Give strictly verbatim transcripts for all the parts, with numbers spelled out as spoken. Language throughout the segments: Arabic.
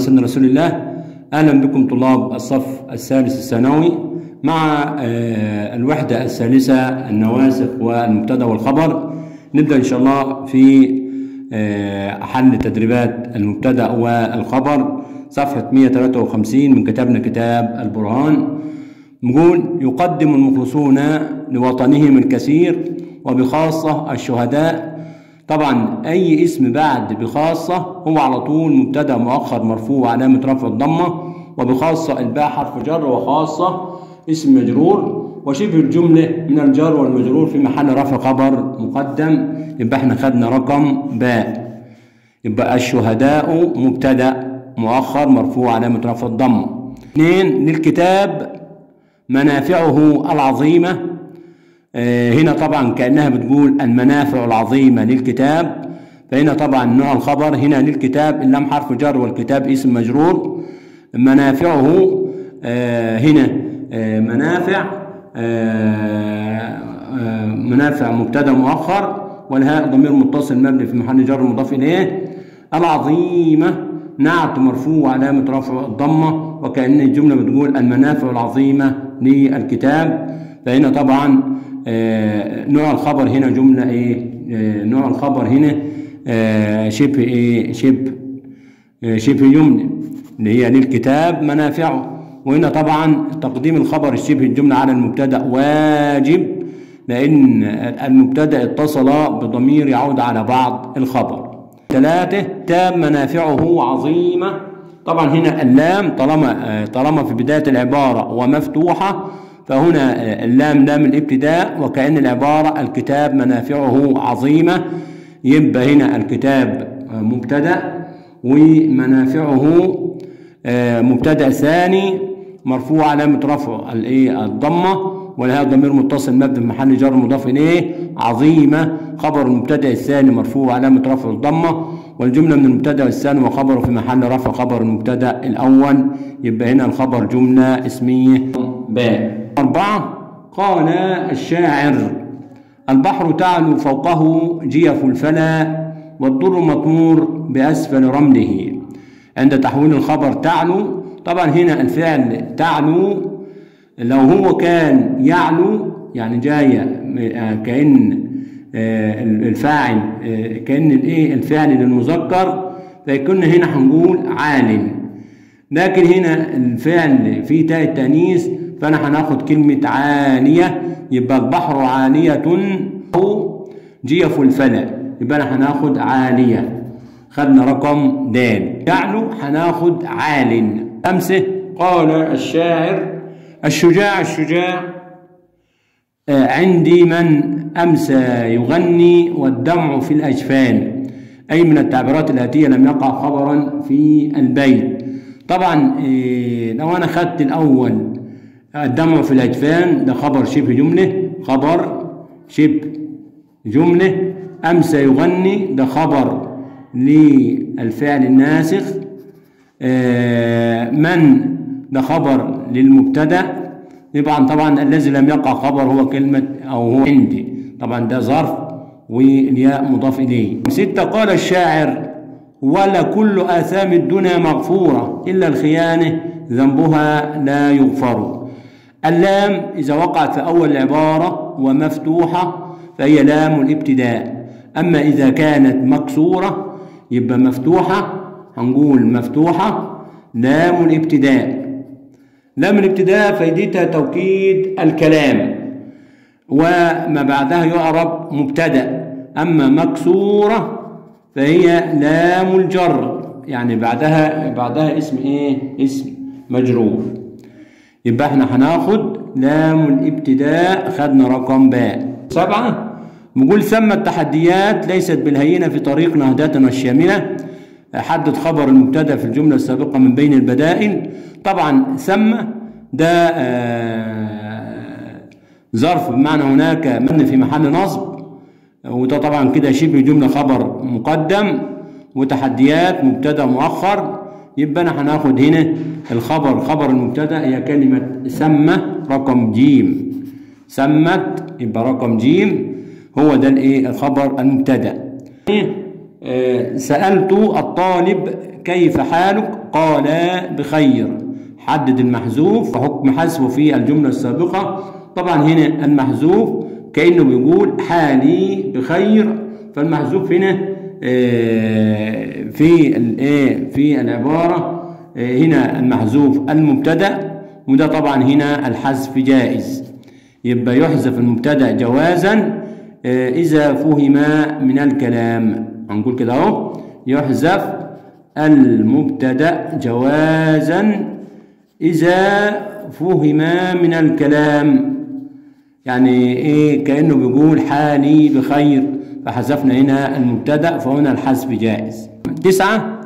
على سيدنا رسول الله. أهلا بكم طلاب الصف الثالث الثانوي مع الوحدة الثالثة النواسخ والمبتدأ والخبر. نبدأ إن شاء الله في حل تدريبات المبتدأ والخبر صفحة مئة وثلاثة وخمسين من كتابنا كتاب البرهان. نقول: يقدم المخلصون لوطنهم الكثير وبخاصة الشهداء. طبعا أي اسم بعد بخاصة هو على طول مبتدأ مؤخر مرفوع وعلامة رفع الضمة، وبخاصة الباء حرف جر، وخاصة اسم مجرور، وشبه الجملة من الجار والمجرور في محل رفع خبر مقدم. يبقى احنا خدنا رقم باء. يبقى الشهداء مبتدأ مؤخر مرفوع علامة رفع الضمة. اثنين، للكتاب منافعه العظيمة. اه هنا طبعا كأنها بتقول المنافع العظيمة للكتاب، فهنا طبعا نوع الخبر هنا للكتاب اللام حرف جر والكتاب اسم مجرور. منافعه اه هنا اه منافع آه آه منافع مبتدا مؤخر، والهاء ضمير متصل مبني في محل جر مضاف اليه. العظيمه نعت مرفوع علامه رفع الضمه، وكأن الجمله بتقول المنافع العظيمه للكتاب، فهنا طبعا آه نوع الخبر هنا جمله ايه؟ آه نوع الخبر هنا آه شبه ايه؟ شبه آه شبه يمنى اللي هي للكتاب منافعه. وهنا طبعا تقديم الخبر الشبه الجمله على المبتدا واجب، لان المبتدا اتصل بضمير يعود على بعض الخبر. ثلاثه، تام منافعه عظيمه. طبعا هنا اللام طالما طالما في بدايه العباره ومفتوحه، فهنا اللام لام الابتداء، وكأن العباره الكتاب منافعه عظيمه. يبقى هنا الكتاب مبتدا ومنافعه مبتدا ثاني مرفوع علامة رفع الايه؟ الضمة، والهاء ضمير متصل مبني في محل جر مضاف اليه. عظيمة خبر المبتدأ الثاني مرفوع علامة رفع الضمة، والجملة من المبتدأ الثاني وخبره في محل رفع خبر المبتدأ الأول. يبقى هنا الخبر جملة اسمية باء. أربعة، قال الشاعر: البحر تعلو فوقه جيف الفلا، والضر مطمور بأسفل رمله. عند تحويل الخبر تعلو، طبعا هنا الفعل تعلو لو هو كان يعلو يعني جايه كأن الفاعل كأن الايه الفعل للمذكر، فكنا هنا هنقول عالم. لكن هنا الفعل فيه تاء التانيث، فانا هناخد كلمه عاليه. يبقى البحر عاليه او جيف الفلا، يبقى انا هناخد عاليه. خدنا رقم دال. يعلو هناخد عالٍ. خمسة، قال الشاعر: الشجاع الشجاع عندي من أمسى يغني والدمع في الأجفان. أي من التعبيرات الآتية لم يقع خبرا في البيت. طبعا لو أنا خدت الأول الدمع في الأجفان، ده خبر شبه جملة، خبر شبه جملة. أمسى يغني ده خبر للفعل الناسخ. من ده خبر للمبتدا. يبقى طبعا الذي لم يقع خبر هو كلمه او هو عندي، طبعا ده ظرف والياء مضاف اليه. ستة، قال الشاعر: ولا كل اثام الدنيا مغفوره الا الخيانه ذنبها لا يغفر. اللام اذا وقعت في اول العباره ومفتوحه فهي لام الابتداء، اما اذا كانت مكسوره يبقى مفتوحه هنقول مفتوحة لام الابتداء. لام الابتداء فائدتها توكيد الكلام، وما بعدها يعرب مبتدأ. أما مكسورة فهي لام الجر، يعني بعدها بعدها اسم إيه؟ اسم مجرور. يبقى إحنا هناخد لام الابتداء. خدنا رقم باء. سبعة، نقول: ثم التحديات ليست بالهينة في طريق نهضتنا الشاملة. حدد خبر المبتدا في الجمله السابقه من بين البدائل. طبعا ثم ده ظرف بمعنى هناك مبني في محل نصب، وده طبعا كده شبه جمله خبر مقدم، وتحديات مبتدا مؤخر. يبقى انا هناخد هنا الخبر خبر المبتدا هي كلمه ثم رقم جيم. ثمت يبقى رقم جيم هو ده الايه الخبر المبتدا. سألت الطالب كيف حالك قال بخير. حدد المحذوف وحكم حذفه في الجملة السابقة. طبعا هنا المحذوف كأنه بيقول حالي بخير، فالمحذوف هنا في الايه في العبارة هنا المحذوف المبتدأ، وده طبعا هنا الحذف جائز، يبقى يحذف المبتدأ جوازا إذا فهم من الكلام. هنقول كده اهو، يحذف المبتدأ جوازا إذا فهم من الكلام، يعني ايه؟ كأنه بيقول حالي بخير، فحذفنا هنا المبتدأ فهنا الحذف جائز. تسعة،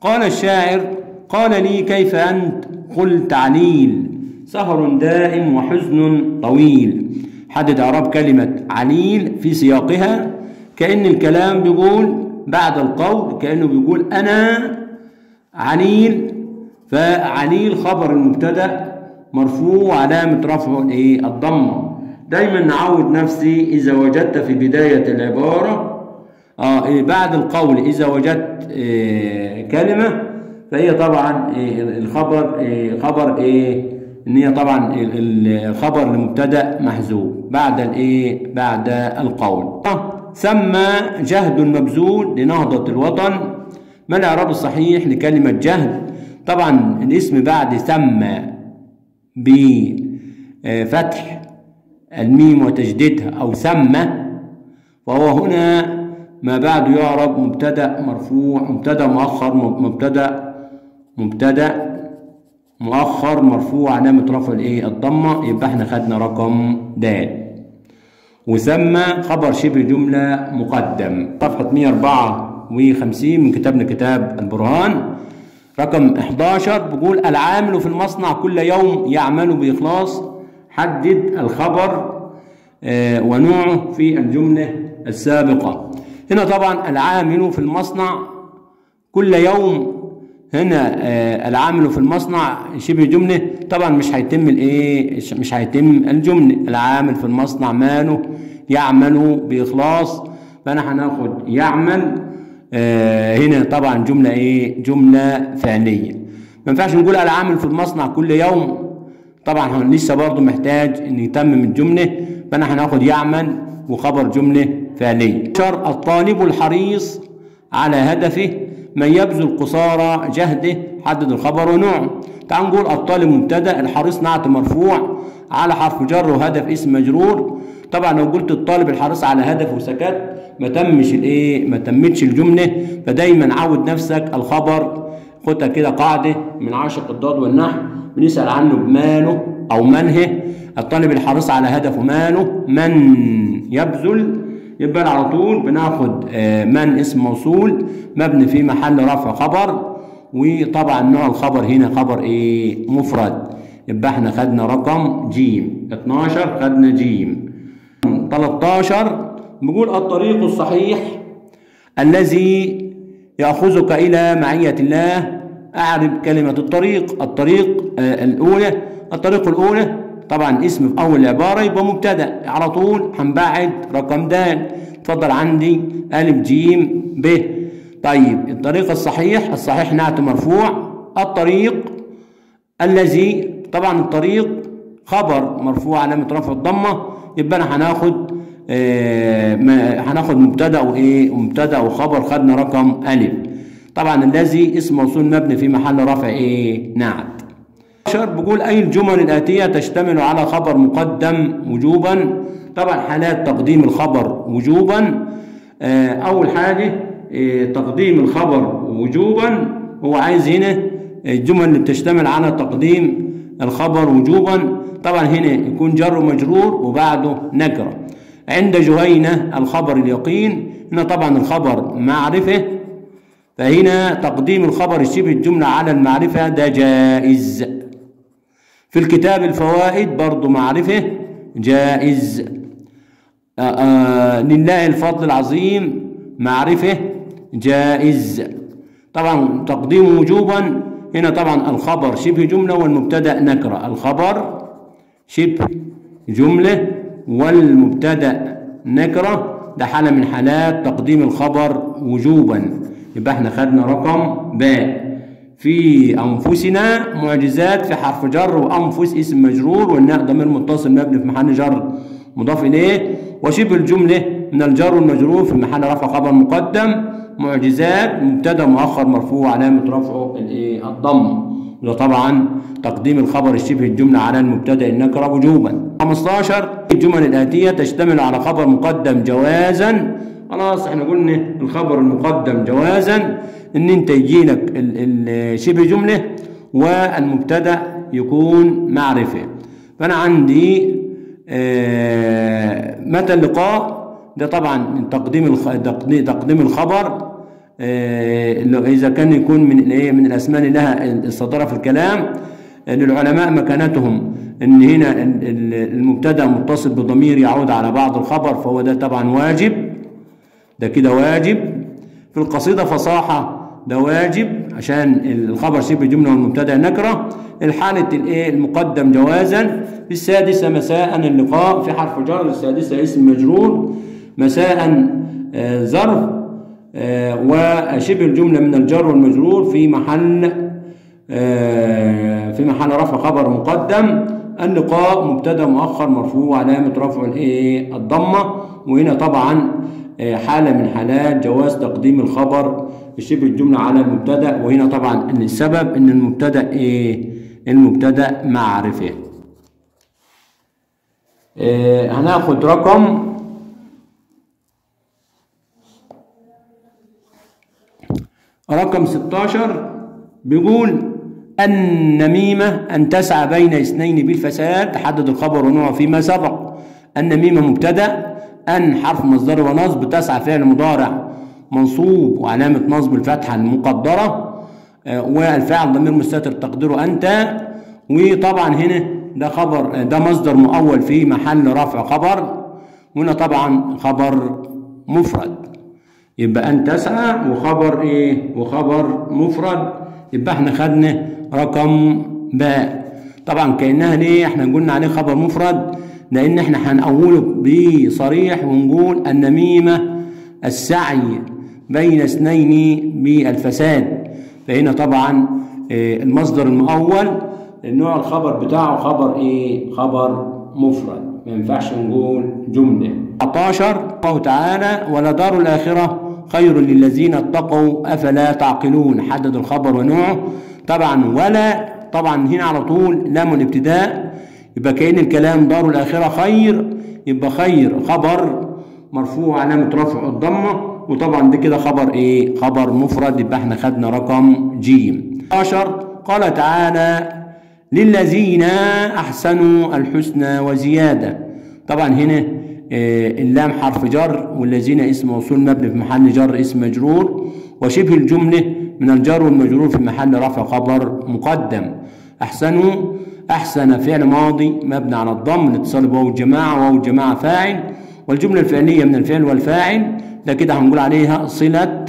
قال الشاعر: قال لي كيف أنت؟ قلت عليل، سهر دائم وحزن طويل. حدد إعراب كلمة عليل في سياقها، كأن الكلام بيقول بعد القول كأنه بيقول أنا عليل، فعليل خبر المبتدأ مرفوع علامة رفعه ايه؟ الضمة. دايما نعود نفسي إذا وجدت في بداية العبارة آه إيه بعد القول إذا وجدت إيه كلمة، فهي طبعا إيه الخبر إيه خبر ايه ان هي طبعا الخبر المبتدأ محذوف بعد الايه؟ بعد القول. ثم جهد مبذول لنهضة الوطن. ما الاعراب الصحيح لكلمة جهد؟ طبعا الاسم بعد ثم بفتح الميم وتجديدها او ثم، فهو هنا ما بعد يعرب مبتدأ مرفوع، مبتدأ مؤخر، مبتدأ مبتدأ مؤخر مرفوع علامة رفع الايه؟ الضمة. يبقى احنا خدنا رقم د. وثم خبر شبه جملة مقدم. صفحة مئة وأربعة وخمسين من كتابنا كتاب البرهان، رقم إحدى عشر، بيقول: العامل في المصنع كل يوم يعمل بإخلاص. حدد الخبر آه ونوعه في الجملة السابقة. هنا طبعا العامل في المصنع كل يوم، هنا العامل في المصنع شبه جمله، طبعا مش هيتم الايه؟ مش هيتم الجمله. العامل في المصنع ماله؟ يعمل بإخلاص، فانا هناخد يعمل آه هنا طبعا جمله ايه؟ جمله فعليه. ما ينفعش نقول العامل في المصنع كل يوم، طبعا لسه برضه محتاج ان يتمم الجمله، فانا هناخد يعمل وخبر جمله فعليه. الطالب الحريص على هدفه من يبذل قصارى جهده. حدد الخبر ونوعه. تعال نقول الطالب مبتدأ، الحريص نعت مرفوع على حرف جر وهدف اسم مجرور. طبعا لو قلت الطالب الحريص على هدفه وسكت ما تمش الايه؟ ما تمتش الجمله. فدايما عود نفسك الخبر، خدها كده قاعده من عشق الضاد والنحو، بنسال عنه بماله او منه. الطالب الحريص على هدفه ماله؟ من يبذل، يبقى على طول بناخد من اسم موصول مبني في محل رفع خبر، وطبعا نوع الخبر هنا خبر ايه؟ مفرد. يبقى احنا خدنا رقم جيم. اثني عشر خدنا جيم. ثلاثة عشر بيقول: الطريق الصحيح الذي يأخذك إلى معية الله. أعرب كلمة الطريق. الطريق آه الأولى، الطريق الأولى طبعا اسم في اول العباره يبقى مبتدا، على طول هنبعد رقم د. اتفضل عندي ا ج ب. طيب الطريق الصحيح، الصحيح نعت مرفوع. الطريق الذي، طبعا الطريق خبر مرفوع علامه رفع الضمه، يبقى انا هناخد هناخد مبتدا وايه؟ مبتدا وخبر. خدنا رقم ا. طبعا الذي اسم موصول مبني في محل رفع ايه؟ نعت. بيقول: أي الجمل الآتية تشتمل على خبر مقدم وجوبا. طبعا حالات تقديم الخبر وجوبا. أول حاجة تقديم الخبر وجوبا، هو عايز هنا الجمل اللي بتشتمل على تقديم الخبر وجوبا. طبعا هنا يكون جر ومجرور وبعده نكرة. عند جهينة الخبر اليقين. هنا طبعا الخبر معرفة، فهنا تقديم الخبر شبه الجملة على المعرفة ده جائز. في الكتاب الفوائد برضو معرفة جائز. آآ آآ لله الفضل العظيم معرفة جائز. طبعا تقديم وجوبا، هنا طبعا الخبر شبه جملة والمبتدأ نكرة. الخبر شبه جملة والمبتدأ نكرة، ده حالة من حالات تقديم الخبر وجوبا. يبقى احنا خدنا رقم ب. في أنفسنا معجزات في حرف جر وأنفس اسم مجرور والناء ضمير متصل مبني في محل جر مضاف إليه وشبه الجملة من الجر والمجرور في محل رفع خبر مقدم معجزات مبتدأ مؤخر مرفوع علامة رفعه الضم وده طبعا تقديم الخبر الشبه الجملة على المبتدأ النكرة وجوبا. خمسة عشر الجمل الآتية تشتمل على خبر مقدم جوازا. خلاص احنا قلنا الخبر المقدم جوازا ان انت يجي لك شبه جمله والمبتدا يكون معرفه. فانا عندي اه متى اللقاء ده طبعا تقديم تقديم الخبر اه اذا كان يكون من الايه من الاسماء اللي لها الصداره في الكلام. للعلماء مكانتهم ان هنا المبتدا متصل بضمير يعود على بعض الخبر فهو ده طبعا واجب، ده كده واجب. في القصيدة فصاحة ده واجب عشان الخبر شبه جملة والمبتدأ نكرة. الحالة الايه المقدم جوازا. في السادسة مساء اللقاء في حرف جر، السادسة اسم مجرور، مساء آه ظرف آه وشبه الجملة من الجر والمجرور في محل آه في محل رفع خبر مقدم. اللقاء مبتدأ مؤخر مرفوع علامة رفع الايه الضمة. وهنا طبعا حالة من حالات جواز تقديم الخبر شبه الجملة على المبتدأ، وهنا طبعا ان السبب ان المبتدأ ايه؟ المبتدأ معرفة. إيه هناخد رقم رقم ستة عشر بيقول النميمة ان تسعى بين اثنين بالفساد، تحدد الخبر ونوعه فيما سبق. النميمة مبتدأ، أن حرف مصدر ونصب، تسعى فعل مضارع منصوب وعلامة نصب الفتحة المقدرة، والفاعل ضمير مستتر تقديره أنت. وطبعا هنا ده خبر ده مصدر مؤول في محل رفع خبر، وهنا طبعا خبر مفرد. يبقى أن تسعى وخبر إيه؟ وخبر مفرد. يبقى إحنا خدنا رقم باء. طبعا كأنها ليه إحنا قلنا عليه خبر مفرد؟ لأن إحنا هنقوله بصريح ونقول النميمة السعي بين اثنين بالفساد. فهنا طبعا المصدر المؤول نوع الخبر بتاعه خبر إيه؟ خبر مفرد، ما ينفعش نقول جملة. أربعة عشر قوله تعالى ولدار الآخرة خير للذين اتقوا أفلا تعقلون، حدد الخبر ونوعه. طبعا ولا طبعا هنا على طول لام الابتداء، يبقى كأن الكلام دار الآخرة خير، يبقى خير خبر مرفوع علامة رفع الضمة، وطبعا ده كده خبر ايه؟ خبر مفرد. يبقى احنا خدنا رقم جيم. عشر قال تعالى للذين أحسنوا الحسنى وزيادة. طبعا هنا إيه اللام حرف جر والذين اسم موصول مبني في محل جر اسم مجرور وشبه الجملة من الجر والمجرور في محل رفع خبر مقدم. أحسنوا أحسن فعل ماضي مبني على الضم الاتصال بواو الجماعة، واو الجماعة فاعل، والجملة الفعلية من الفعل والفاعل، ده كده هنقول عليها صلة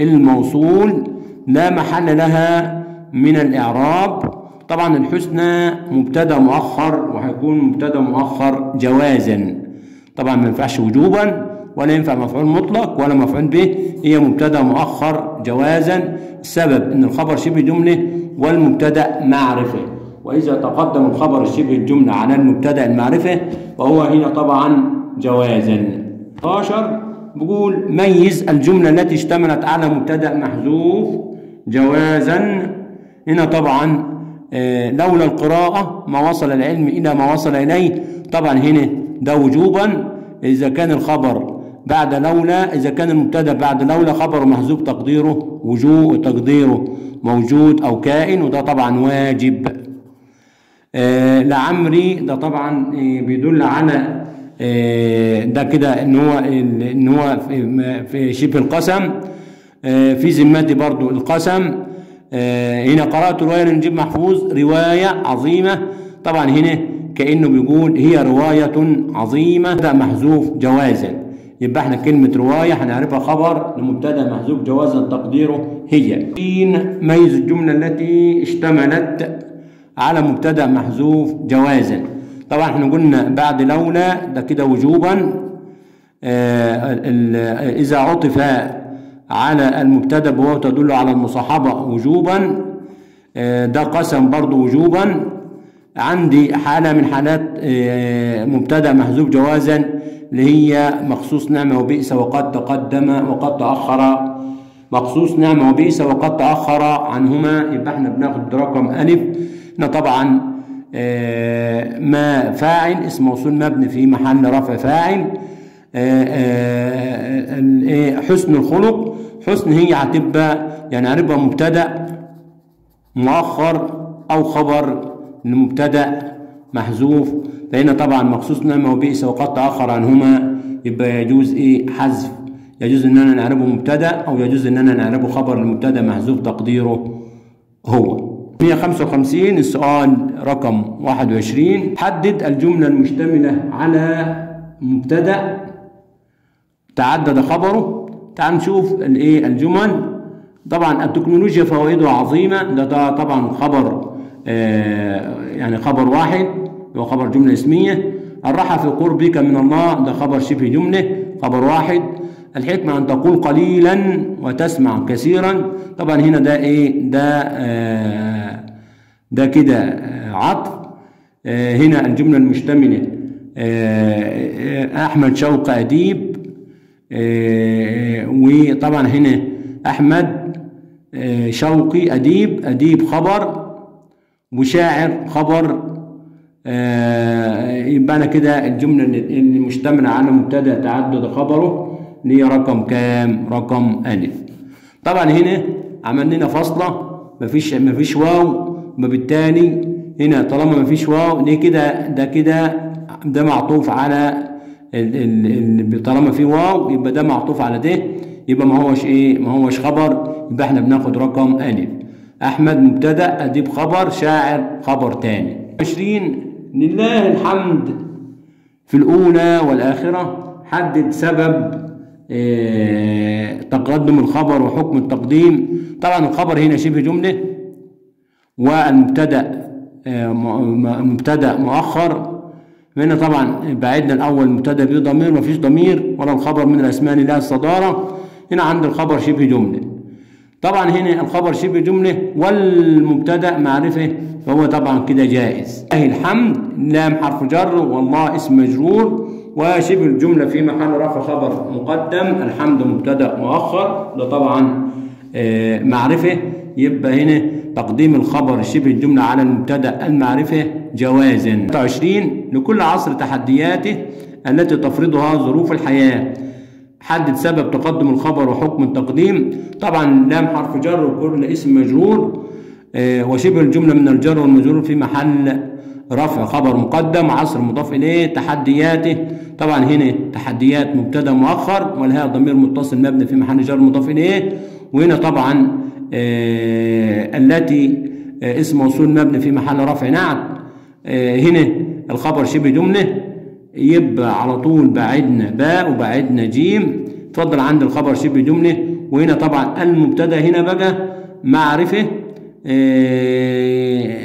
الموصول لا محل لها من الإعراب. طبعا الحسنى مبتدأ مؤخر وهيكون مبتدأ مؤخر جوازا، طبعا ما ينفعش وجوبا ولا ينفع مفعول مطلق ولا مفعول به، هي مبتدأ مؤخر جوازا. السبب إن الخبر شبه جملة والمبتدأ معرفة، وإذا تقدم الخبر شبه الجملة على المبتدأ المعرفة فهو هنا طبعا جوازا. ستة عشر بيقول ميز الجملة التي اشتملت على مبتدأ محذوف جوازا. هنا طبعا لولا القراءة ما وصل العلم إلى ما وصل إليه، طبعا هنا ده وجوبا إذا كان الخبر بعد لولا، إذا كان المبتدأ بعد لولا خبر محذوف تقديره وجوب تقديره موجود أو كائن، وده طبعا واجب. آه لعمري ده طبعا آه بيدل على آه ده كده ان هو ان هو في, في شبه القسم. آه في ذمتي برضو القسم. آه هنا قرأت رواية لنجيب محفوظ رواية عظيمة، طبعا هنا كأنه بيقول هي رواية عظيمة ده محذوف جوازا. يبقى احنا كلمة رواية هنعرفها خبر لمبتدأ محذوف جوازا تقديره هي. ميز الجملة التي اشتملت على مبتدأ محذوف جوازا. طبعا احنا قلنا بعد لولا ده كده وجوبا اذا عطف على المبتدأ بواو تدل على المصاحبة وجوبا، ده قسم برضو وجوبا. عندي حالة من حالات مبتدأ محذوف جوازا اللي هي مخصوص نعمة وبئس وقد تقدم وقد تأخر. مخصوص نعمة وبئس وقد تأخر عنهما يبقى احنا بناخد رقم ألف. احنا طبعا ما فاعل اسم موصول مبني في محل رفع فاعل. حسن الخلق، حسن هي هتبقى يعني هتبقى مبتدأ مؤخر أو خبر لمبتدأ محذوف، فهنا طبعا مخصوص نعمة وبئس وقد تأخر عنهما يبقى يجوز إيه؟ حذف. يجوز إن أنا نعربه مبتدأ أو يجوز إن أنا نعربه خبر لمبتدأ محذوف تقديره هو. مئة وخمسة وخمسين السؤال رقم واحد وعشرين، حدد الجملة المشتملة على مبتدأ تعدد خبره. تعال نشوف الإيه الجمل. طبعا التكنولوجيا فوائدها عظيمه، ده, ده طبعا خبر آه يعني خبر واحد هو خبر جمله اسميه. الراحه في قربك من الله ده خبر شبه جمله خبر واحد. الحكمه ان تقول قليلا وتسمع كثيرا، طبعا هنا ده ايه ده آه ده كده عطف. آه هنا الجمله المشتمله آه احمد شوقي اديب، آه وطبعا هنا احمد شوقي أديب، أديب خبر وشاعر خبر. يبقى أنا كده الجملة اللي مشتملة على مبتدأ تعدد خبره اللي هي رقم كام؟ رقم ألف. طبعا هنا عملنا لنا فاصلة، مفيش مفيش واو، وبالتالي هنا طالما مفيش واو ليه كده ده كده ده معطوف على ال ال طالما في واو يبقى ده معطوف على ده، يبقى ما هوش ايه؟ ما هوش خبر، يبقى احنا بناخد رقم ألف. أحمد مبتدأ، أديب خبر، شاعر خبر تاني. عشرين لله الحمد في الأولى والآخرة، حدد سبب اه تقدم الخبر وحكم التقديم. طبعا الخبر هنا شبه جملة والمبتدأ اه مبتدأ مؤخر. هنا طبعا بعدنا الأول مبتدأ بدون ضمير، مفيش ضمير ولا الخبر من الأسماء لله الصدارة. هنا عند الخبر شبه جملة، طبعا هنا الخبر شبه جملة والمبتدأ معرفة فهو طبعا كده جائز. لله الحمد، لام حرف جر والله اسم مجرور وشبه الجملة في محل رفع خبر مقدم، الحمد مبتدأ مؤخر ده طبعا معرفة، يبقى هنا تقديم الخبر شبه الجملة على المبتدأ المعرفة جوازا. ستة وعشرين لكل عصر تحدياته التي تفرضها ظروف الحياة، حدد سبب تقدم الخبر وحكم التقديم. طبعا لام حرف جر وكل اسم مجرور وشبه الجملة من الجر والمجرور في محل رفع خبر مقدم، عصر مضاف اليه، تحدياته طبعا هنا تحديات مبتدأ مؤخر والها ضمير متصل مبني في محل جر مضاف اليه. وهنا طبعا آه التي آه اسم موصول مبني في محل رفع نعت. آه هنا الخبر شبه جمله، يبقى على طول بعدنا باء وبعدنا جيم. اتفضل عند الخبر شبه جمله، وهنا طبعا المبتدا هنا بقى معرفه. آه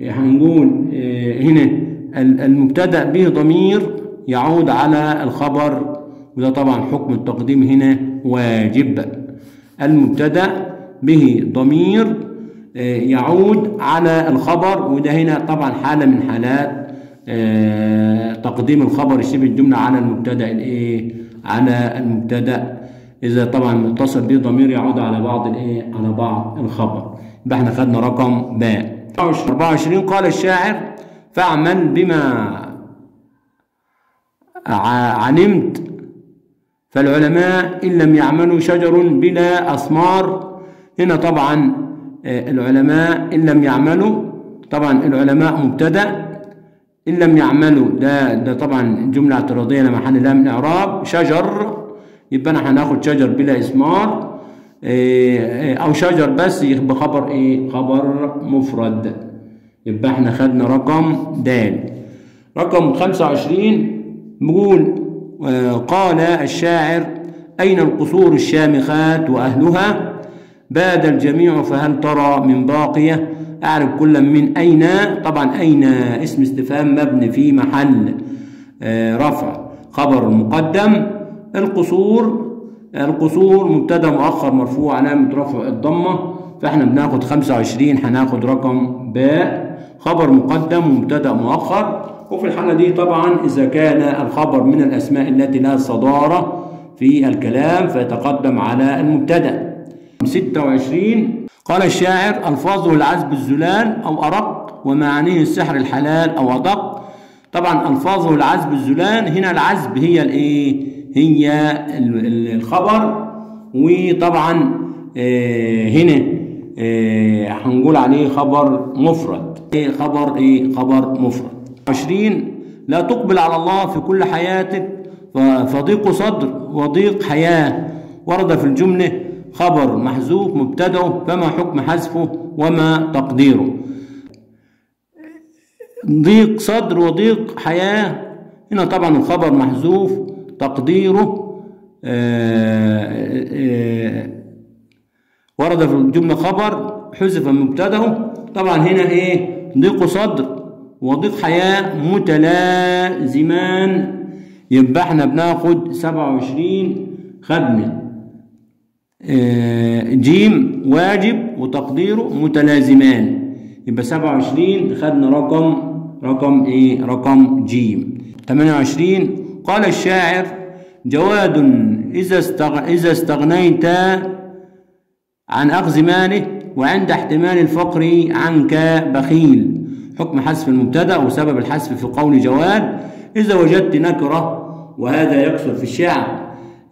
هنقول آه هنا المبتدا به ضمير يعود على الخبر وده طبعا حكم التقديم هنا واجب. المبتدا به ضمير يعود على الخبر وده هنا طبعا حالة من حالات تقديم الخبر شبه الجملة على المبتدأ الايه على المبتدأ اذا طبعا متصل به ضمير يعود على بعض الايه على بعض الخبر. يبقى احنا خدنا رقم باء. أربعة وعشرين قال الشاعر فاعمل بما علمت فالعلماء ان لم يعملوا شجر بلا اثمار. هنا طبعا العلماء إن لم يعملوا، طبعا العلماء مبتدأ، إن لم يعملوا ده ده طبعا جملة اعتراضية لمحل لام إعراب، شجر يبقى أنا هناخد شجر بلا إسمار أو شجر بس بخبر إيه؟ خبر مفرد. يبقى إحنا خدنا رقم د. رقم خمسة وعشرين بيقول قال الشاعر أين القصور الشامخات وأهلها باد الجميع فهل ترى من باقية، أعرف كل من أين. طبعا أين اسم استفهام مبني في محل رفع خبر مقدم. القصور، القصور مبتدأ مؤخر مرفوع علامة رفع الضمة، فاحنا بناخد خمسة وعشرين، هناخد رقم باء خبر مقدم ومبتدأ مؤخر. وفي الحالة دي طبعا إذا كان الخبر من الأسماء التي لها صدارة في الكلام فيتقدم على المبتدأ. ستة وعشرين قال الشاعر: ألفاظه العذب الزلال أو أرق، ومعانيه السحر الحلال أو أدق. طبعا ألفاظه العذب الزلال، هنا العذب هي الإيه؟ هي الخبر، وطبعا هنا هنقول عليه خبر مفرد. إيه خبر إيه؟ خبر مفرد. عشرين لا تقبل على الله في كل حياتك فضيق صدر وضيق حياة. ورد في الجملة خبر محذوف مبتدأه، فما حكم حذفه وما تقديره؟ ضيق صدر وضيق حياة، هنا طبعا الخبر محذوف تقديره آآ آآ ورد في الجملة خبر حذف مبتدأه. طبعا هنا ايه؟ ضيق صدر وضيق حياة متلازمان. يبقى احنا بناخد سبعة وعشرين خدمة جيم واجب وتقديره متلازمان، يبقى سبعة وعشرين خدنا رقم رقم ايه؟ رقم جيم. ثمانية وعشرين قال الشاعر: جواد إذا استغ... إذا استغنيت عن أخذ ماله، وعند احتمال الفقر عنك بخيل. حكم حذف المبتدأ وسبب الحذف في قول جواد: إذا وجدت نكرة، وهذا يكثر في الشعر،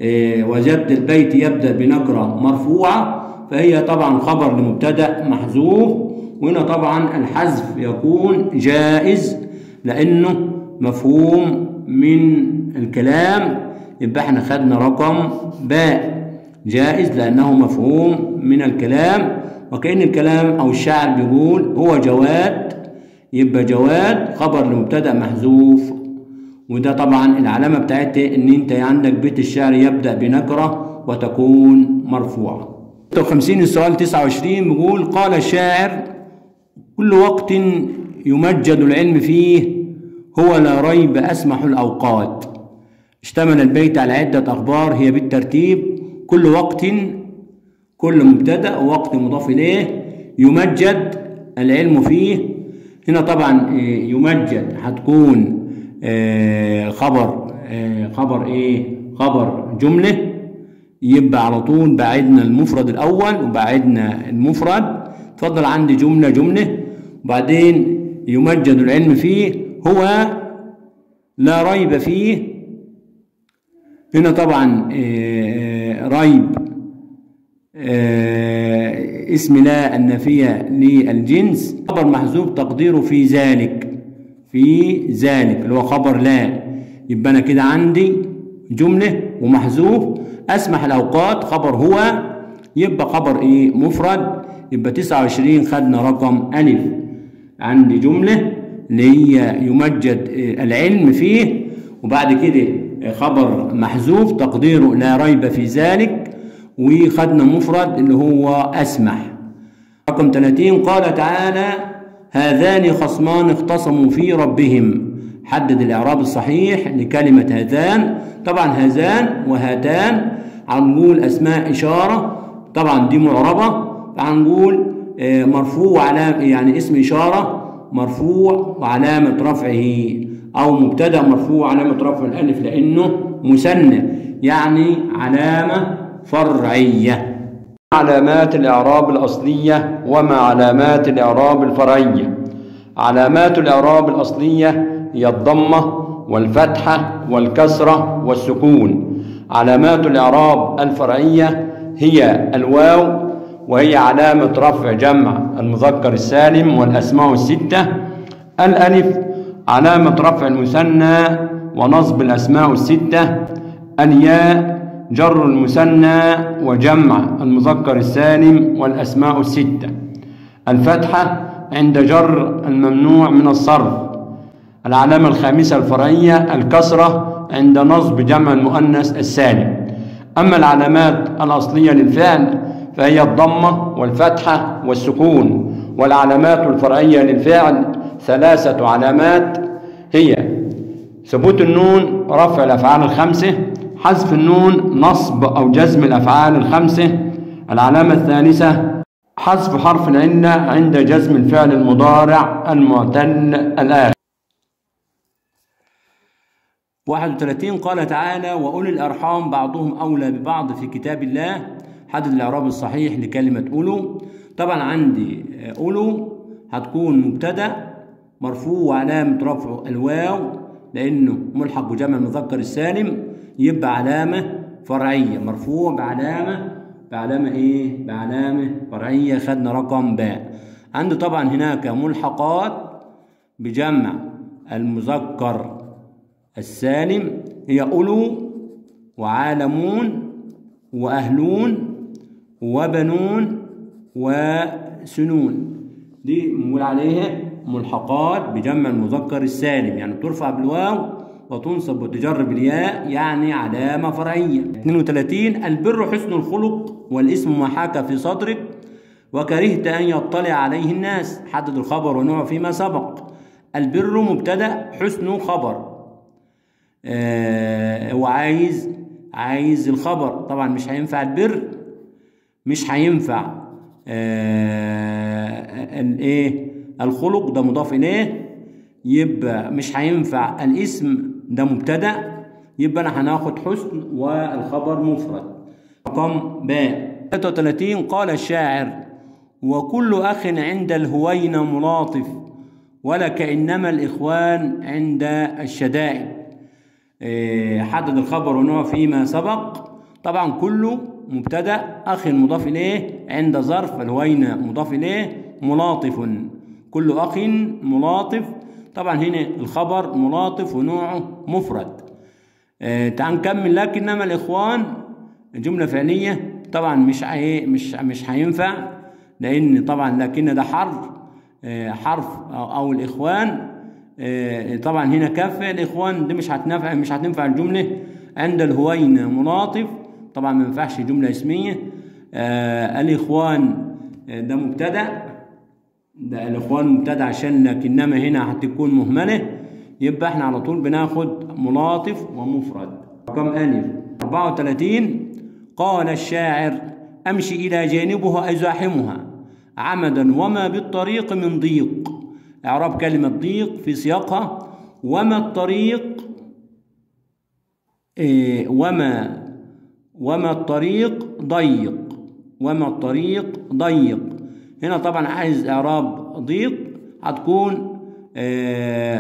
إيه وجدت البيت يبدأ بنكرة مرفوعة، فهي طبعا خبر لمبتدأ محذوف. وهنا طبعا الحذف يكون جائز لأنه مفهوم من الكلام. يبقى احنا خدنا رقم باء جائز لأنه مفهوم من الكلام، وكأن الكلام أو الشاعر بيقول هو جواد، يبقى جواد خبر لمبتدأ محذوف. وده طبعا العلامة بتاعتها إن أنت عندك بيت الشعر يبدأ بنكرة وتكون مرفوعة. ستة وخمسين السؤال تسعة وعشرين بيقول: قال الشاعر: كل وقت يمجد العلم فيه هو لا ريب أسمح الأوقات. اشتمل البيت على عدة أخبار هي بالترتيب: كل وقت، كل مبتدأ، وقت مضاف إليه، يمجد العلم فيه. هنا طبعا يمجد هتكون خبر خبر إيه؟ خبر جملة. يبقى على طول بعدنا المفرد الأول وبعدنا المفرد، اتفضل عندي جملة جملة، وبعدين يمجد العلم فيه هو لا ريب فيه. هنا طبعا ريب اسم لا النافية للجنس، خبر محذوف تقديره في ذلك، في ذلك اللي هو خبر لا. يبقى أنا كده عندي جملة ومحذوف، أسمح الأوقات خبر هو، يبقى خبر إيه؟ مفرد. يبقى تسعة وعشرين خدنا رقم ألف، عندي جملة اللي هي يمجد العلم فيه، وبعد كده خبر محذوف تقديره لا ريب في ذلك، وخدنا مفرد اللي هو أسمح. رقم ثلاثين قال تعالى: هذان خصمان اختصموا في ربهم. حدد الإعراب الصحيح لكلمة هذان. طبعا هذان وهاتان هنقول أسماء إشارة، طبعا دي معربة، هنقول مرفوع على يعني اسم إشارة مرفوع وعلامة رفعه، أو مبتدأ مرفوع علامة رفع الألف لأنه مثنى، يعني علامة فرعية. علامات الإعراب الأصلية وما علامات الإعراب الفرعية. علامات الإعراب الأصلية هي الضمة والفتحة والكسرة والسكون. علامات الإعراب الفرعية هي الواو، وهي علامة رفع جمع المذكر السالم والأسماء الستة. الألف علامة رفع المثنى ونصب الأسماء الستة. الياء جر المثنى وجمع المذكر السالم والأسماء الستة. الفتحة عند جر الممنوع من الصرف. العلامة الخامسة الفرعية الكسرة عند نصب جمع المؤنث السالم. أما العلامات الأصلية للفعل فهي الضمة والفتحة والسكون. والعلامات الفرعية للفعل ثلاثة علامات، هي ثبوت النون، رفع الأفعال الخمسة، حذف النون، نصب أو جزم الأفعال الخمسة. العلامة الثالثة حذف حرف العِنَّ عند جزم الفعل المضارع المعتل الآخر. واحد وثلاثين قال تعالى: وأولي الأرحام بعضهم أولى ببعض في كتاب الله. حدد الإعراب الصحيح لكلمة أولو. طبعا عندي أولو هتكون مبتدأ مرفوع وعلامة رفعه الواو لأنه ملحق بجمع المذكر السالم، يبقى علامة فرعية، مرفوع بعلامة بعلامة إيه؟ بعلامة فرعية، خدنا رقم باء. عندي طبعا هناك ملحقات بجمع المذكر السالم، هي أولو وعالمون وأهلون وبنون وسنون، دي بنقول عليها ملحقات بجمع المذكر السالم، يعني بترفع بالواو وتنصب وتجر بالياء، يعني علامة فرعية. اثنين وثلاثين البر حسن الخلق والاسم ما حاك في صدرك وكرهت أن يطلع عليه الناس. حدد الخبر ونوع فيما سبق. البر مبتدأ، حسن خبر، آه وعايز عايز الخبر، طبعا مش هينفع البر، مش هينفع آه الايه الخلق ده مضاف اليه، يبقى مش هينفع الاسم ده مبتدا، يبقى انا هناخد حسن والخبر مفرد، رقم باء. ثلاثة وثلاثين قال الشاعر: وكل اخ عند الهوينه ملاطف ولكانما الاخوان عند الشدائد. حدد الخبر ونوع فيما سبق. طبعا كله مبتدا، اخ مضاف اليه، عند ظرف، الهوينه مضاف اليه، ملاطف، كل اخ ملاطف. طبعا هنا الخبر ملاطف ونوعه مفرد. آه تعال نكمل. لكنما الاخوان جمله فعليه، طبعا مش ايه مش مش هينفع، لان طبعا لكن ده حرف آه حرف او, أو الاخوان، آه طبعا هنا كافه الاخوان دي مش هتنفع، مش هتنفع الجمله. عند الهوينه ملاطف، طبعا ما ينفعش جمله اسميه. آه الاخوان آه ده مبتدا، ده الاخوان مبتدا عشان لكنما هنا هتكون مهمله، يبقى احنا على طول بناخد ملاطف ومفرد، رقم الف. أربعة وثلاثين قال الشاعر: امشي الى جانبها ازاحمها عمدا وما بالطريق من ضيق. اعراب كلمه ضيق في سياقها: وما الطريق إيه وما وما الطريق ضيق، وما الطريق ضيق. هنا طبعا عايز اعراب ضيق، هتكون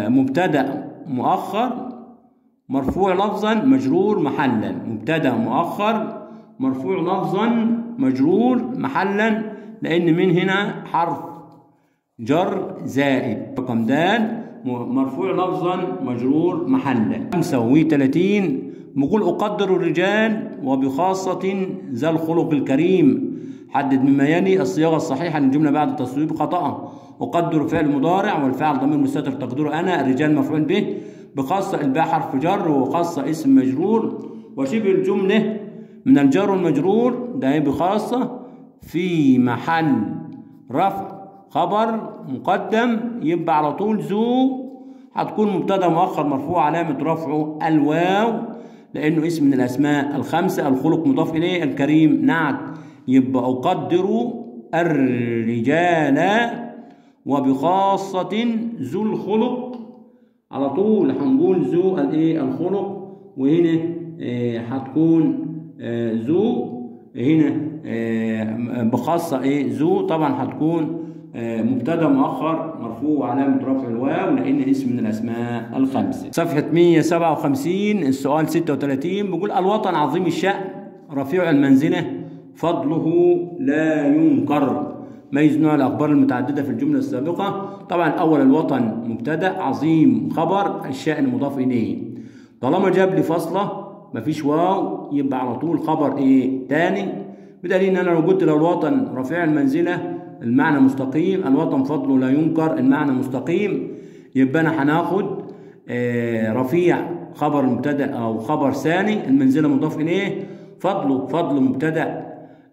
مبتدا مؤخر مرفوع لفظا مجرور محلا، مبتدا مؤخر مرفوع لفظا مجرور محلا، لان من هنا حرف جر زائد، رقم دال، مرفوع لفظا مجرور محلا. خمسة وثلاثين بقول: اقدر الرجال وبخاصه ذا الخلق الكريم. حدد مما يلي الصياغه الصحيحه للجمله بعد تصويب خطأها. اقدر فعل مضارع والفعل ضمير مستتر تقديره انا، الرجال مفعول به، بخاصه الباء حرف جر وخاصه اسم مجرور، وشبه الجمله من الجر والمجرور، ده بخاصه في محل رفع خبر مقدم، يبقى على طول ذو هتكون مبتدا مؤخر مرفوع علامه رفعه الواو لانه اسم من الاسماء الخمسه، الخلق مضاف اليه، الكريم نعت، يبقى أقدر الرجال وبخاصة ذو الخلق، على طول هنقول ذو الايه الخلق، وهنا هتكون آه ذو، هنا آه بخاصة ايه ذو، طبعا هتكون آه مبتدا مؤخر مرفوع علامة رفع الواو لأن اسم من الأسماء الخمسة. صفحة مئة وسبعة وخمسين السؤال ستة وثلاثين بيقول: الوطن عظيم الشأن رفيع المنزلة فضله لا ينكر. ميز نوع الأخبار المتعددة في الجملة السابقة. طبعا أول الوطن مبتدأ، عظيم خبر، الشأن مضاف إليه. طالما جاب لي فاصلة مفيش واو، يبقى على طول خبر إيه تاني، بدليل إن أنا لو قلت لو الوطن رفيع المنزلة المعنى مستقيم، الوطن فضله لا ينكر المعنى مستقيم، يبقى أنا هناخد آه رفيع خبر مبتدأ أو خبر ثاني، المنزلة مضاف إليه، فضله فضل مبتدأ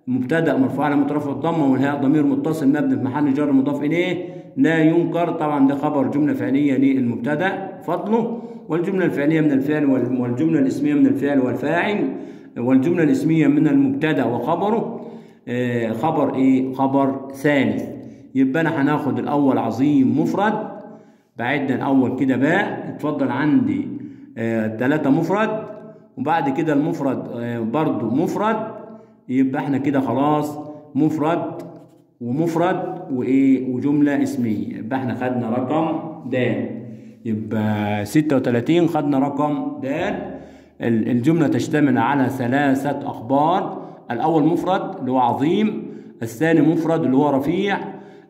مبتدأ مرفوع علامة رفعه الضمة والهاء ضمير متصل مبني في محل جر مضاف إليه، لا ينكر، طبعا ده خبر جملة فعلية للمبتدأ فضله، والجملة الفعلية من الفعل والجملة الاسمية من الفعل والفاعل، والجملة الاسمية من المبتدأ وخبره، خبر ايه؟ خبر ثالث. يبقى انا هناخد الاول عظيم مفرد، بعدنا الاول كده باء، اتفضل عندي ثلاثة مفرد، وبعد كده المفرد برضو مفرد، يبقى احنا كده خلاص مفرد ومفرد وايه وجملة اسمية. يبقى احنا خدنا رقم د، يبقى ستة وثلاثين خدنا رقم د. الجملة تشتمل على ثلاثة أخبار، الأول مفرد اللي هو عظيم، الثاني مفرد اللي هو رفيع،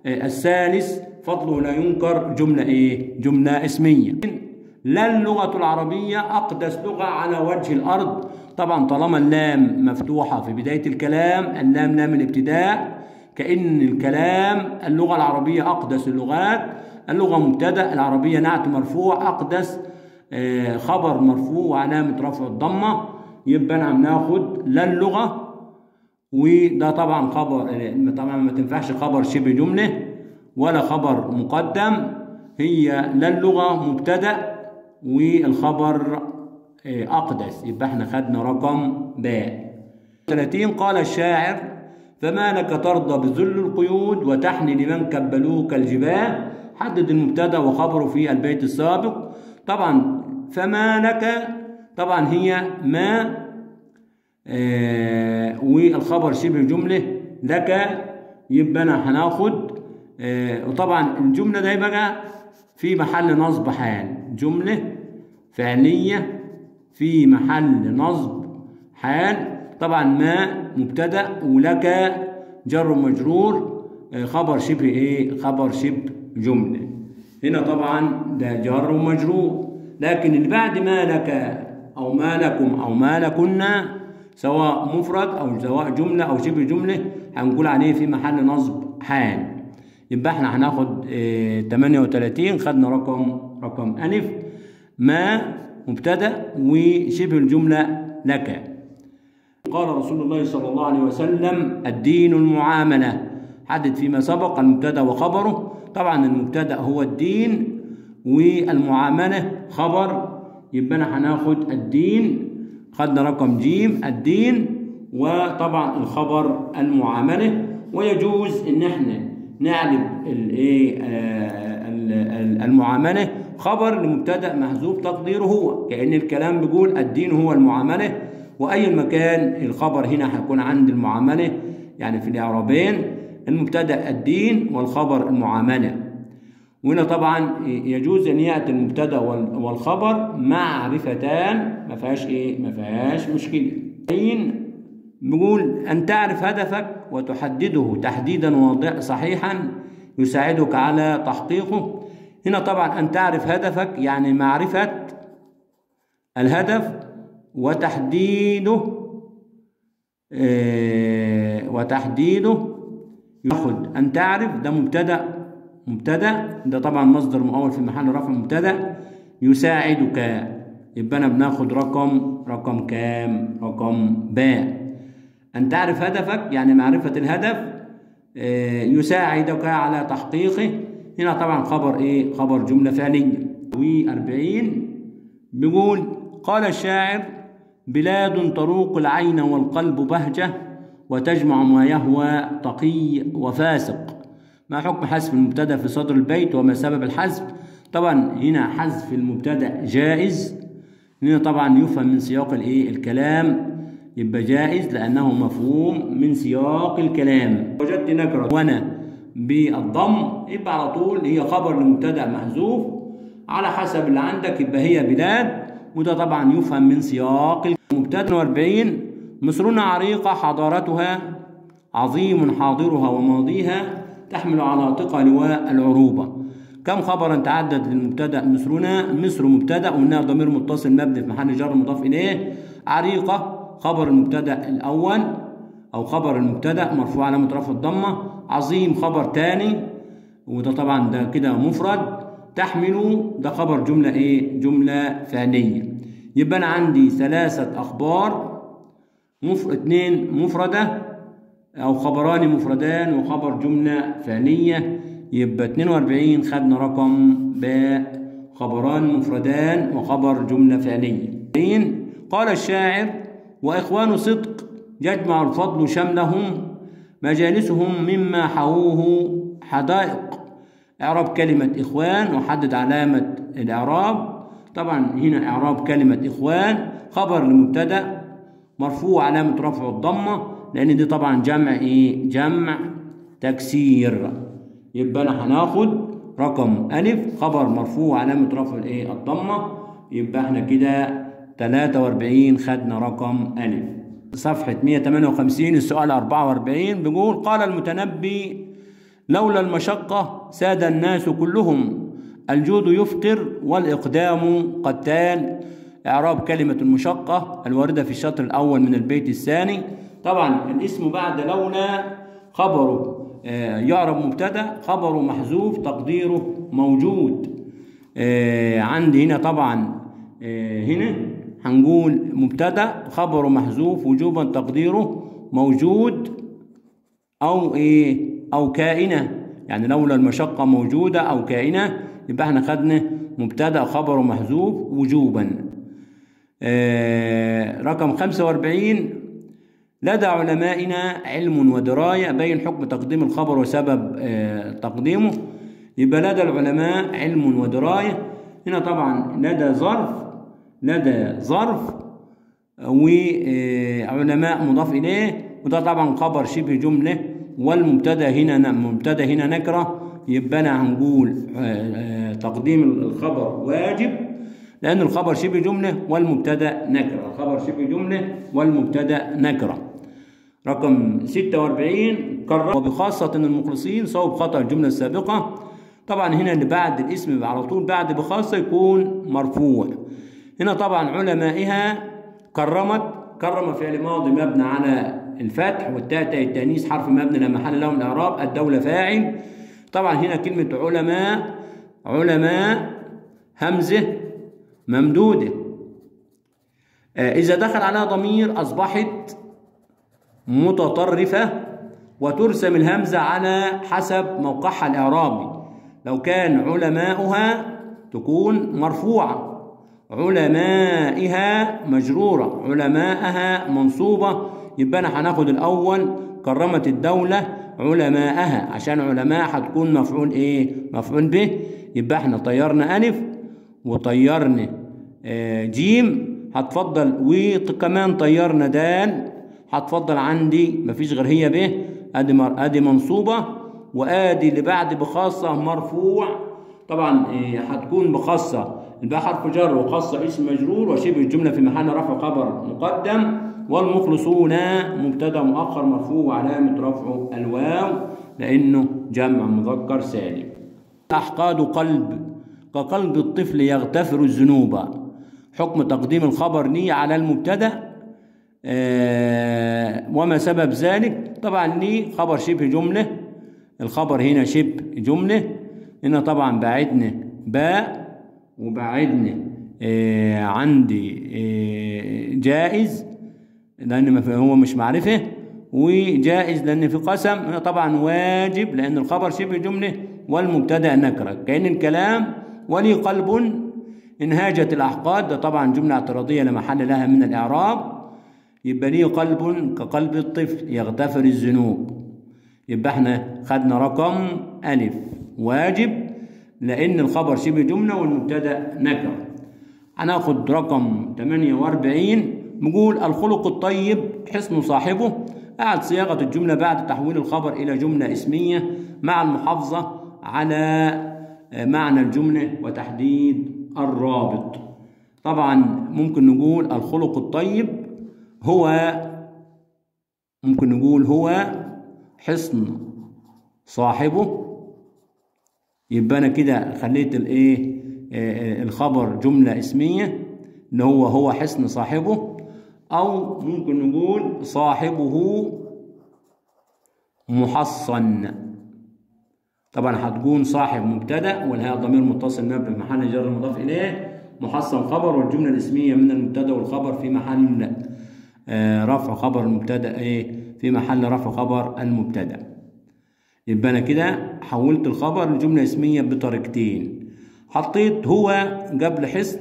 الثالث فضله لا ينكر، جملة إيه؟ جملة اسمية. لا اللغة العربية أقدس لغة على وجه الأرض، طبعا طالما اللام مفتوحة في بداية الكلام، اللام لام الابتداء، كأن الكلام اللغة العربية أقدس اللغات. اللغة مبتدأ، العربية نعت مرفوع، أقدس خبر مرفوع وعلامة رفع الضمة. يبقى أنا عم ناخد لا اللغة، وده طبعا خبر، طبعا ما تنفعش خبر شبه جملة ولا خبر مقدم، هي لا اللغة مبتدأ والخبر أقدس. يبقى احنا خدنا رقم باء. ثلاثين قال الشاعر: فما لك ترضى بذل القيود وتحني لمن كبلوك الجباه. حدد المبتدأ وخبره في البيت السابق. طبعا فما لك طبعا هي ما آه والخبر شبه جمله لك. يبقى انا هناخد آه وطبعا الجمله ده بقى في محل نصب حال، جمله فعليه في محل نصب حال. طبعا ما مبتدا ولك جر ومجرور، آه خبر شبه ايه؟ خبر شبه جمله. هنا طبعا ده جار ومجرور، لكن اللي بعد ما لك او ما لكم او ما لكن سواء مفرد او سواء جمله او شبه جمله هنقول عليه في محل نصب حال. يبقى احنا هناخد اه ثمانية وثلاثين خدنا رقم رقم الف. ما مبتدا وشبه الجمله لك. قال رسول الله صلى الله عليه وسلم: الدين المعامله. حدد فيما سبق المبتدا وخبره. طبعا المبتدا هو الدين والمعامله خبر. يبقى انا هناخد الدين، خدنا رقم جيم الدين، وطبعا الخبر المعامله. ويجوز ان احنا نعلب الايه المعامله خبر لمبتدا محذوف تقديره هو، كأن الكلام بيقول الدين هو المعامله، واي مكان الخبر هنا هيكون عند المعامله، يعني في الاعرابين المبتدا الدين والخبر المعامله. وهنا طبعا يجوز ان ياتي المبتدا والخبر معرفتان، ما فيهاش ايه؟ ما فيهاش مشكله. الدين بنقول ان تعرف هدفك وتحدده تحديدا واضحا صحيحا يساعدك على تحقيقه. هنا طبعا ان تعرف هدفك يعني معرفه الهدف وتحديده آه وتحديده ناخد ان تعرف ده مبتدا مبتدا ده طبعا مصدر مؤول في محل رفع مبتدا يساعدك. يبقى انا بناخد رقم رقم كام؟ رقم باء. ان تعرف هدفك يعني معرفه الهدف آه يساعدك على تحقيقه. هنا طبعا خبر ايه؟ خبر جمله فعليه. وأربعين بيقول: قال الشاعر: بلاد تروق العين والقلب بهجه وتجمع ما يهوى تقي وفاسق. ما حكم حذف المبتدا في صدر البيت وما سبب الحذف؟ طبعا هنا حذف المبتدا جائز، هنا طبعا يفهم من سياق الايه؟ الكلام، يبقى جائز لانه مفهوم من سياق الكلام. وجدت نكره وانا بالضم، يبقى على طول هي خبر لمبتدا محذوف على حسب اللي عندك، يبقى هي بلاد، وده طبعا يفهم من سياق المبتدا. أربعين مصرنا عريقة حضارتها، عظيم حاضرها وماضيها، تحمل عناطقها لواء العروبة. كم خبرا تعدد للمبتدأ مصرنا؟ مصر مبتدأ ومنها ضمير متصل مبني في محل جر مضاف إليه. عريقة خبر المبتدأ الأول أو خبر المبتدأ مرفوع علامة رفع الضمة. عظيم خبر تاني، وده طبعا ده كده مفرد. تحمل ده خبر جملة إيه؟ جملة فعلية. يبقى أنا عندي ثلاثة أخبار، مف... اثنين مفردة أو خبران مفردان وخبر جملة فعلية. يبقى اثنين وأربعين خدنا رقم باء، خبران مفردان وخبر جملة فعلية. قال الشاعر: وإخوان صدق يجمع الفضل شملهم مجالسهم مما حووه حدائق. إعراب كلمة إخوان، وحدد علامة الإعراب. طبعا هنا إعراب كلمة إخوان خبر لمبتدأ مرفوع علامة رفع الضمة، لأن دي طبعا جمع إيه؟ جمع تكسير. يبقى أنا هناخد رقم ألف خبر مرفوع علامة رفع الإيه؟ الضمة. يبقى إحنا كده ثلاثة وأربعين خدنا رقم ألف. صفحة مئة وثمانية وخمسين السؤال أربعة وأربعين بيقول: قال المتنبي: لولا المشقة ساد الناس كلهم، الجود يفطر والإقدام قتال. إعراب كلمة المشقة الواردة في الشطر الأول من البيت الثاني. طبعا الاسم بعد لولا خبره آه يعرب مبتدأ، خبره محذوف، تقديره موجود. آه عندي هنا طبعا آه هنا هنقول مبتدأ خبره محذوف وجوبا، تقديره موجود أو إيه؟ أو كائنة. يعني لولا المشقة موجودة أو كائنة، يبقى احنا خدنا مبتدأ خبره محذوف وجوبا. آه رقم خمسة وأربعين: لدى علمائنا علم ودراية، بين حكم تقديم الخبر وسبب آه تقديمه. يبقى لدى العلماء علم ودراية. هنا طبعا لدى ظرف، لدى ظرف وعلماء مضاف إليه، وده طبعا خبر شبه جملة، والمبتدا هنا مبتدا هنا نكره. يبقى انا هنقول تقديم الخبر واجب لان الخبر شبه جمله والمبتدا نكره، الخبر شبه جمله والمبتدا نكره. رقم ستة وأربعين: كرر وبخاصه المخلصين صوب خطا الجمله السابقه. طبعا هنا اللي بعد الاسم على طول بعد بخاصه يكون مرفوع. هنا طبعا علمائها كرمت، كرم فعل ماضي مبني على الفتح والتاء التانيث حرف مبني لا محل له من الاعراب، الدوله فاعل. طبعا هنا كلمه علماء، علماء همزه ممدوده، اذا دخل عليها ضمير اصبحت متطرفه، وترسم الهمزه على حسب موقعها الاعرابي. لو كان علماؤها تكون مرفوعه، علمائها مجروره، علماءها منصوبه. يبقى انا هناخد الاول كرمت الدوله علماءها، عشان علماء هتكون مفعول ايه؟ مفعول به. يبقى احنا طيرنا الف وطيرنا آه جيم، هتفضل وكمان طيرنا دال، هتفضل عندي مفيش غير هي به، ادي ادي منصوبه، وادي اللي بعد بخاصه مرفوع. طبعا آه هتكون بخاصه الباء حرف جر، وخاصه اسم مجرور، وشبه الجمله في محل رفع خبر مقدم، والمخلصون مبتدا مؤخر مرفوع علامه رفعه الواو لانه جمع مذكر سالم. احقاد قلب كقلب الطفل يغتفر الذنوب، حكم تقديم الخبر لي على المبتدا آه وما سبب ذلك. طبعا لي خبر شبه جمله، الخبر هنا شبه جمله. هنا طبعا بعدنا باء وبعدنا آه عندي آه جائز لأن هو مش معرفة، وجائز لأن في قسم. طبعا واجب لأن الخبر شبه جملة والمبتدأ نكرة. كأن الكلام ولي قلب انهاجت الأحقاد، ده طبعا جملة اعتراضية لا محل لها من الإعراب. يبقى لي قلب كقلب الطفل يغتفر الذنوب. يبقى احنا خدنا رقم ألف واجب لأن الخبر شبه جملة والمبتدأ نكرة. هناخد رقم ثمانية وأربعين بيقول: الخلق الطيب حسن صاحبه. قعد صياغة الجملة بعد تحويل الخبر إلى جملة اسمية مع المحافظة على معنى الجملة وتحديد الرابط. طبعا ممكن نقول الخلق الطيب هو، ممكن نقول هو حسن صاحبه. يبقى أنا كده خليت الإيه الخبر جملة اسمية اللي هو هو حسن صاحبه، أو ممكن نقول صاحبه محصن. طبعا هتكون صاحب مبتدأ والها ضمير متصل نائب في محل جر مضاف إليه، محصن خبر، والجملة الاسمية من المبتدأ والخبر في محل آه رفع خبر المبتدأ إيه؟ في محل رفع خبر المبتدأ. يبقى أنا كده حولت الخبر لجملة اسمية بطريقتين. حطيت هو قبل حسن،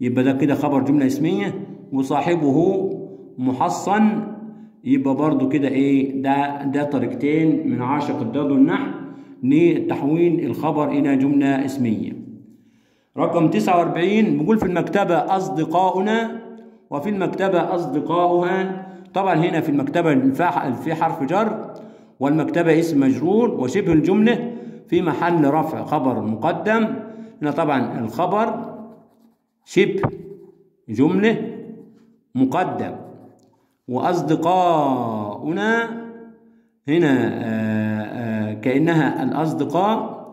يبقى ده كده خبر جملة اسمية، وصاحبه محصن يبقى برضو كده ايه ده ده طريقتين من عاشق الضاد والنحو لتحويل الخبر الى جمله اسميه. رقم تسعة وأربعين بيقول في المكتبه اصدقاؤنا وفي المكتبه اصدقاؤها. طبعا هنا في المكتبه في حرف جر والمكتبه اسم مجرور وشبه الجمله في محل رفع خبر مقدم. هنا طبعا الخبر شبه جمله مقدم، وأصدقاؤنا هنا آآ آآ كأنها الأصدقاء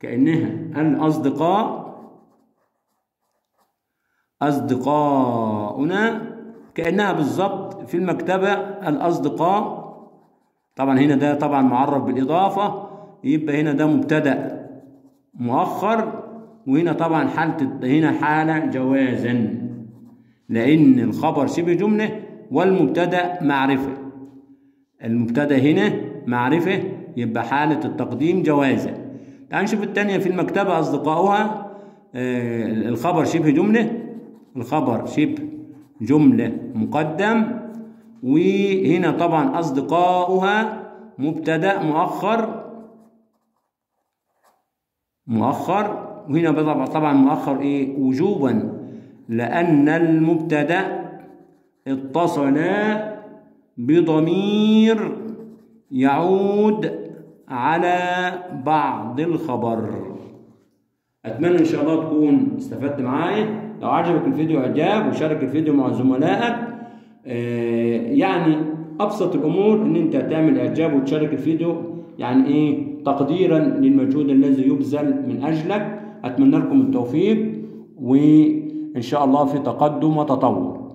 كأنها الأصدقاء أصدقاؤنا كأنها بالضبط في المكتبة الأصدقاء. طبعا هنا ده طبعا معرف بالإضافة، يبقى هنا ده مبتدأ مؤخر، وهنا طبعا حالة هنا حالة جوازا لأن الخبر شبه جملة والمبتدأ معرفة. المبتدأ هنا معرفة يبقى حالة التقديم جوازا. تعال نشوف الثانية في المكتبة أصدقاؤها. آه الخبر شبه جملة الخبر شبه جملة مقدم، وهنا طبعا أصدقاؤها مبتدأ مؤخر مؤخر وهنا طبعا مؤخر ايه وجوبا لأن المبتدأ اتصل بضمير يعود على بعض الخبر. أتمنى إن شاء الله تكون استفدت معايا. لو عجبك الفيديو إعجاب وشارك الفيديو مع زملائك. آه يعني أبسط الأمور إن أنت تعمل إعجاب وتشارك الفيديو، يعني إيه تقديرا للمجهود الذي يبذل من أجلك. أتمنى لكم التوفيق وإن شاء الله في تقدم وتطور.